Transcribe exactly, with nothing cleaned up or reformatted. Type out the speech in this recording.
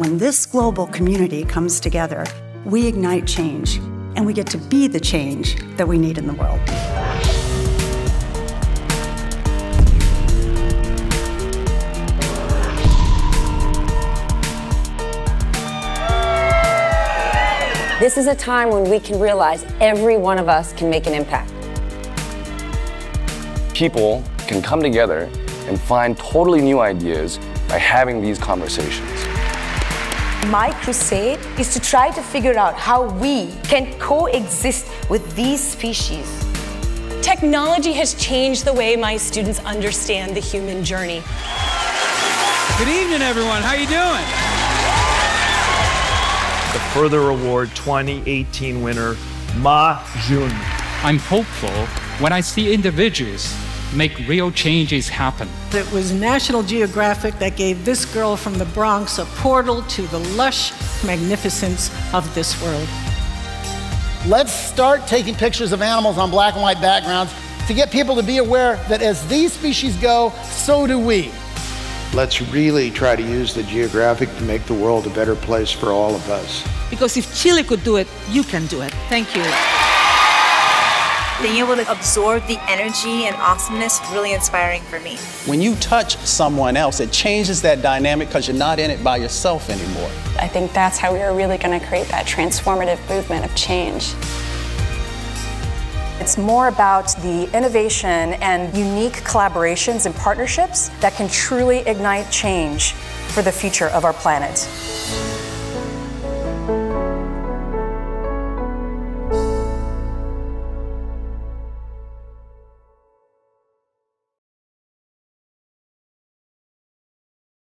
When this global community comes together, we ignite change, and we get to be the change that we need in the world. This is a time when we can realize every one of us can make an impact. People can come together and find totally new ideas by having these conversations. My crusade is to try to figure out how we can coexist with these species. Technology has changed the way my students understand the human journey. Good evening, everyone. How you doing? The Further Award twenty eighteen winner, Ma Jun. I'm hopeful when I see individuals make real changes happen. It was National Geographic that gave this girl from the Bronx a portal to the lush magnificence of this world. Let's start taking pictures of animals on black and white backgrounds to get people to be aware that as these species go, so do we. Let's really try to use the Geographic to make the world a better place for all of us. Because if Chile could do it, you can do it. Thank you. Being able to absorb the energy and awesomeness is really inspiring for me. When you touch someone else, it changes that dynamic because you're not in it by yourself anymore. I think that's how we are really going to create that transformative movement of change. It's more about the innovation and unique collaborations and partnerships that can truly ignite change for the future of our planet.